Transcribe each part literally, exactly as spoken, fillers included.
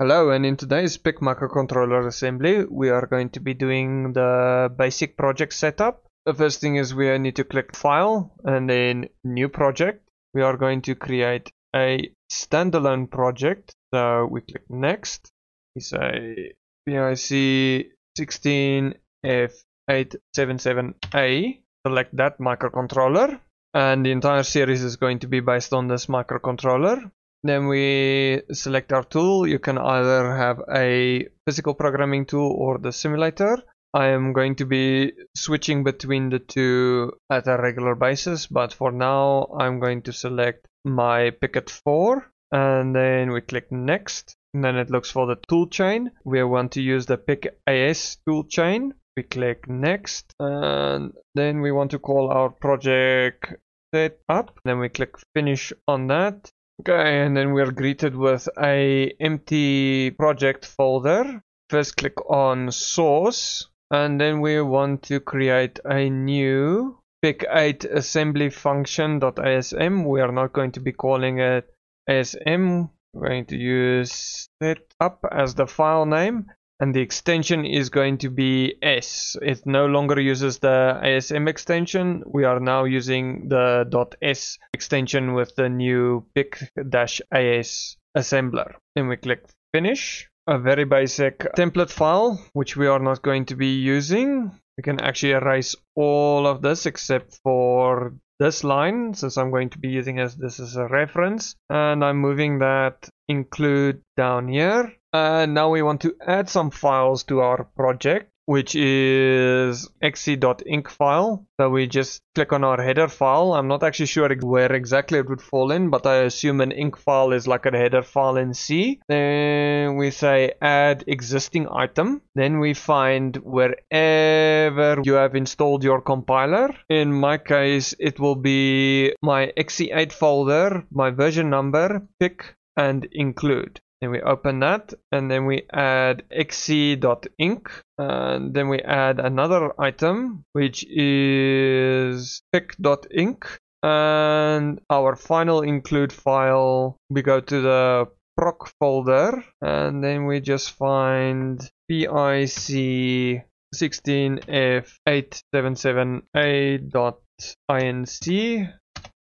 Hello, and in today's P I C microcontroller assembly we are going to be doing the basic project setup. The first thing is we need to click File and then New Project. We are going to create a standalone project, so we click Next. We say P I C sixteen F eight seven seven A, select that microcontroller, and the entire series is going to be based on this microcontroller. Then we select our tool. You can either have a physical programming tool or the simulator. I am going to be switching between the two at a regular basis, but for now I'm going to select my pic kit four, and then we click Next, and then it looks for the tool chain. We want to use the pic A S tool chain. We click Next, and then we want to call our project setup. Then we click Finish on that. Okay, and then we're greeted with a empty project folder. First click on source, and then we want to create a new pic eight assembly function.asm. We are not going to be calling it A S M. We're going to use setup as the file name, and the extension is going to be S. It no longer uses the A S M extension. We are now using the .S extension with the new pic A S assembler. Then we click Finish. A very basic template file, which we are not going to be using. We can actually erase all of this except for this line, since I'm going to be using as this as a reference. And I'm moving that include down here. And now we want to add some files to our project, which is x c dot inc file. So we just click on our header file. I'm not actually sure where exactly it would fall in, but I assume an inc file is like a header file in C. Then we say add existing item. Then we find wherever you have installed your compiler. In my case, it will be my x c eight folder, my version number, pic, and include. Then we open that, and then we add x c dot inc, and then we add another item, which is pic dot inc, and our final include file, we go to the proc folder, and then we just find P I C sixteen F eight seven seven A dot inc,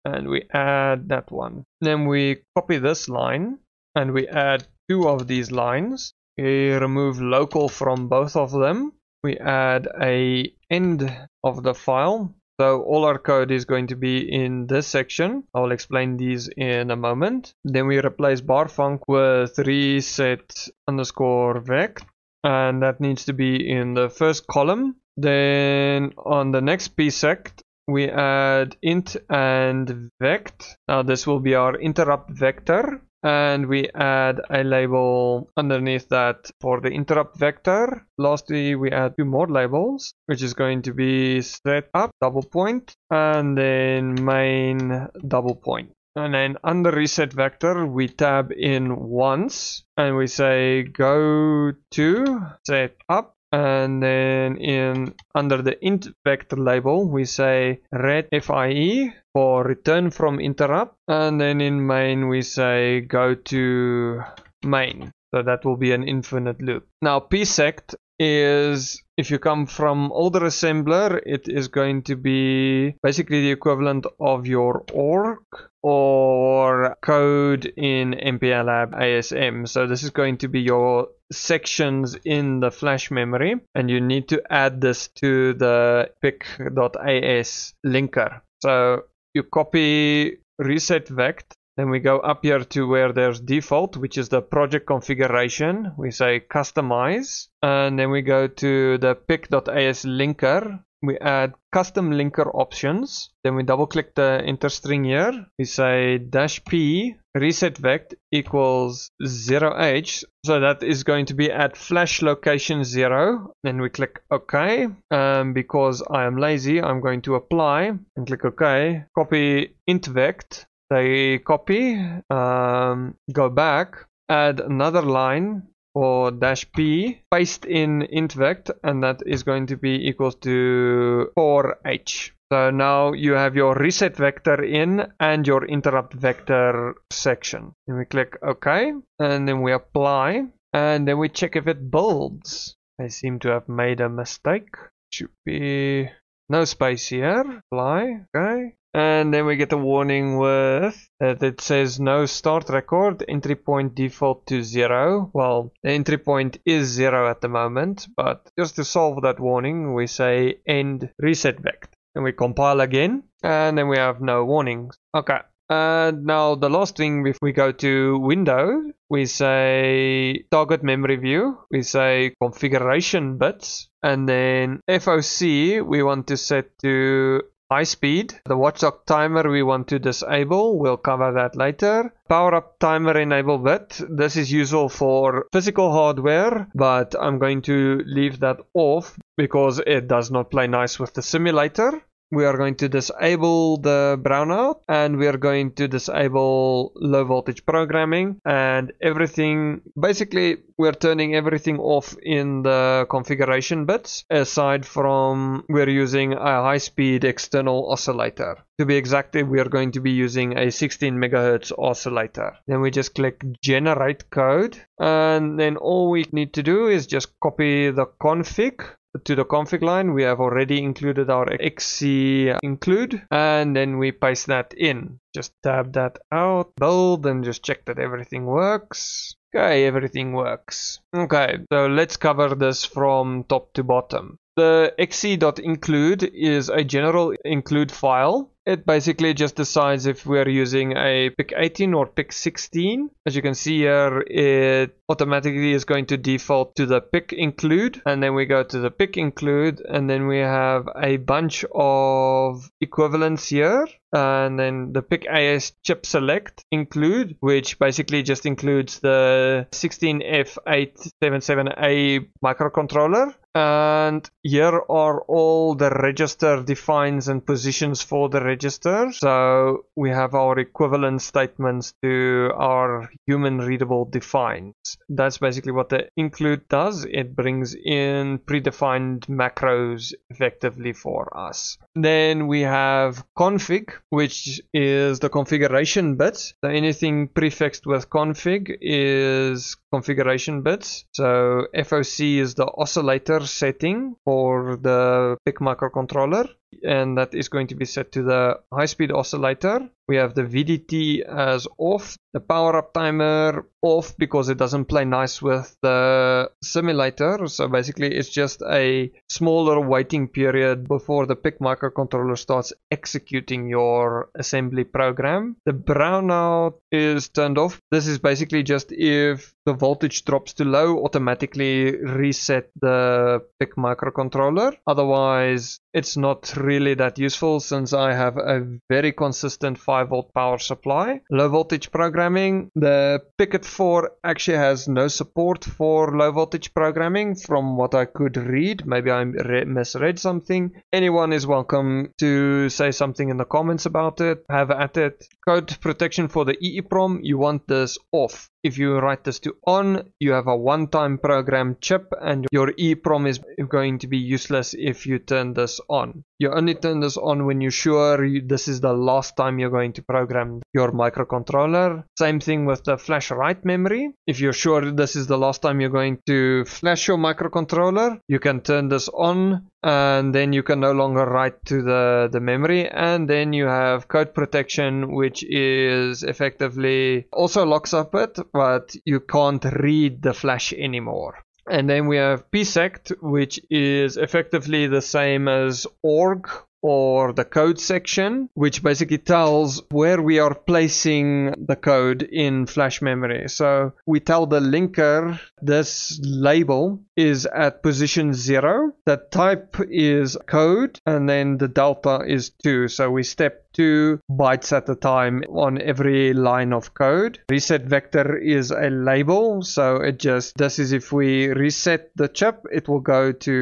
and we add that one. Then we copy this line, and we add two of these lines. We remove local from both of them. We add a end of the file. So all our code is going to be in this section. I'll explain these in a moment. Then we replace barfunc with reset underscore vect. And that needs to be in the first column. Then on the next psect, we add int and vect. Now this will be our interrupt vector. And we add a label underneath that for the interrupt vector. Lastly, we add two more labels, which is going to be setup double point and then main double point. And then under reset vector, we tab in once and we say go to setup. And then in under the intvect label, we say retfie for return from interrupt. And then in main, we say go to main. So that will be an infinite loop. Now, psect is, if you come from older assembler, it is going to be basically the equivalent of your org or code in M P lab A S M. So this is going to be your sections in the flash memory, and you need to add this to the pic A S linker. So you copy resetvect, then we go up here to where there's default, which is the project configuration. We say customize, and then we go to the pic A S linker. We add custom linker options. Then we double click the enter string here. We say dash p resetvect equals zero H. So that is going to be at flash location zero. Then we click OK. Um, because I am lazy, I'm going to apply and click OK. Copy intvect. Say copy. Um, go back. Add another line. Or dash p, paste in intvect, and that is going to be equals to four H. So now you have your reset vector in and your interrupt vector section. And we click OK, and then we apply. And then we check if it bulbs. I seem to have made a mistake. Should be no space here. Apply. Okay. And then we get a warning with that it says no start record, entry point default to zero. Well, the entry point is zero at the moment, but just to solve that warning, we say end resetvect. And we compile again, and then we have no warnings. Okay. And now the last thing, if we go to window, we say target memory view, we say configuration bits, and then F O C we want to set to high speed. The watchdog timer we want to disable, we'll cover that later. Power up timer enable bit, this is useful for physical hardware, but I'm going to leave that off because it does not play nice with the simulator. We are going to disable the brownout, and we are going to disable low voltage programming and everything. Basically, we're turning everything off in the configuration bits, aside from we're using a high speed external oscillator. To be exact, we are going to be using a sixteen megahertz oscillator. Then we just click generate code, and then all we need to do is just copy the config. To the config line, we have already included our xc.include, and then we paste that in. Just tab that out, build, and just check that everything works. Okay, everything works. Okay, so let's cover this from top to bottom. The xc.include is a general include file. It basically just decides if we're using a pic eighteen or pic sixteen. As you can see here, it automatically is going to default to the pic include, and then we go to the pic include, and then we have a bunch of equivalents here, and then the pic A S chip select include, which basically just includes the sixteen F eight seventy-seven A microcontroller. And here are all the register defines and positions for the register. So we have our equivalent statements to our human readable defines. That's basically what the include does. It brings in predefined macros effectively for us. Then we have config, which is the configuration bits. So anything prefixed with config is configuration bits. So F O C is the oscillator setting for the P I C microcontroller, and that is going to be set to the high-speed oscillator. We have the V D T as off, the power-up timer off because it doesn't play nice with the simulator. So basically it's just a smaller waiting period before the P I C microcontroller starts executing your assembly program. The brownout is turned off. This is basically just if the voltage drops to low, automatically reset the P I C microcontroller. Otherwise, it's not really that useful since I have a very consistent five volt power supply. Low voltage programming, the pic kit four actually has no support for low voltage programming from what I could read. Maybe I misread something. Anyone is welcome to say something in the comments about it. Have at it. Code protection for the E E PROM, you want this off. If you write this to on, you have a one-time program chip, and your E E PROM is going to be useless if you turn this on. You only turn this on when you're sure you, this is the last time you're going to program your microcontroller. Same thing with the flash write memory. If you're sure this is the last time you're going to flash your microcontroller, you can turn this on, and then you can no longer write to the, the memory. And then you have code protection, which is effectively also locks up it, but you can't read the flash anymore. And then we have psect, which is effectively the same as org or the code section, which basically tells where we are placing the code in flash memory. So we tell the linker this label is at position zero, the type is code, and then the delta is two. So we step two bytes at a time on every line of code. Reset vector is a label, so it just, this is if we reset the chip, it will go to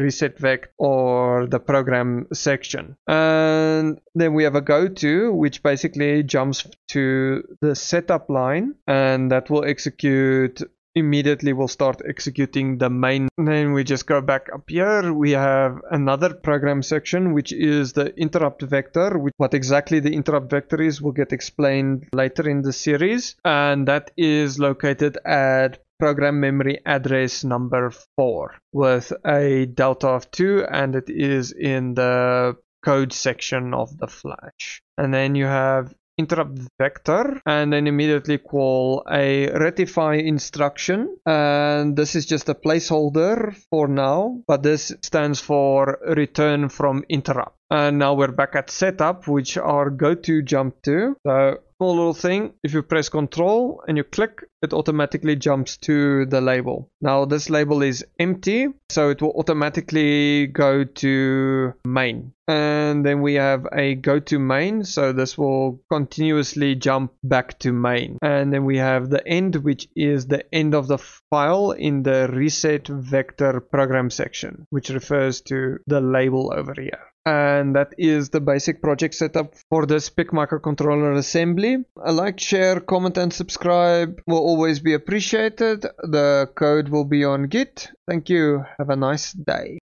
reset vect or the program section. And then we have a go to, which basically jumps to the setup line, and that will execute immediately. We'll start executing the main. And then we just go back up here. We have another program section, which is the interrupt vector. What exactly the interrupt vector is will get explained later in the series, and that is located at program memory address number four with a delta of two, and it is in the code section of the flash. And then you have interrupt vector, and then immediately call a retfie instruction, and this is just a placeholder for now, but this stands for return from interrupt. And now we're back at setup, which our go to jump to. So small little thing, if you press control and you click, it automatically jumps to the label. Now this label is empty, so it will automatically go to main. And then we have a go to main, so this will continuously jump back to main. And then we have the end, which is the end of the file in the reset vector program section, which refers to the label over here. And that is the basic project setup for this P I C microcontroller assembly. A like, share, comment and subscribe will always be appreciated. The code will be on Git. Thank you. Have a nice day.